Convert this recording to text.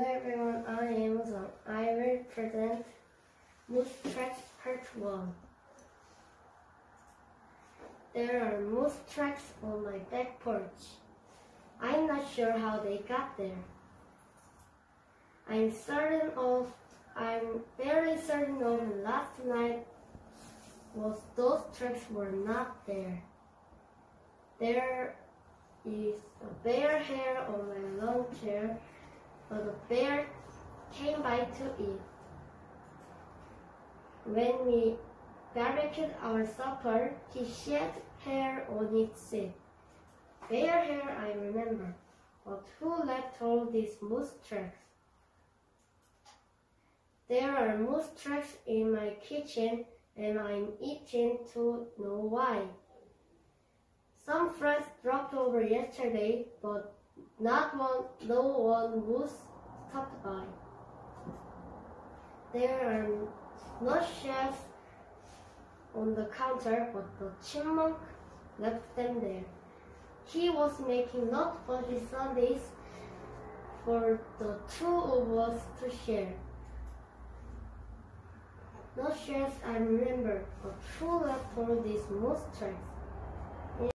Hello everyone, on Amazon, I will present Moose Tracks Part 1. There are moose tracks on my back porch. I'm not sure how they got there. I'm very certain of last night was those tracks were not there. There is a bare hair on my long chair, but a bear came by to eat. When we barbecued our supper, he shed hair on its seat. Bear hair, I remember, but who left all these moose tracks? There are moose tracks in my kitchen, and I'm itching to know why. Some fries dropped over yesterday, but no one was stopped by. There are no shelves on the counter, but the chipmunk left them there. He was making lots for his Sundays for the two of us to share. No shelves, I remember, but who left all these moose tracks?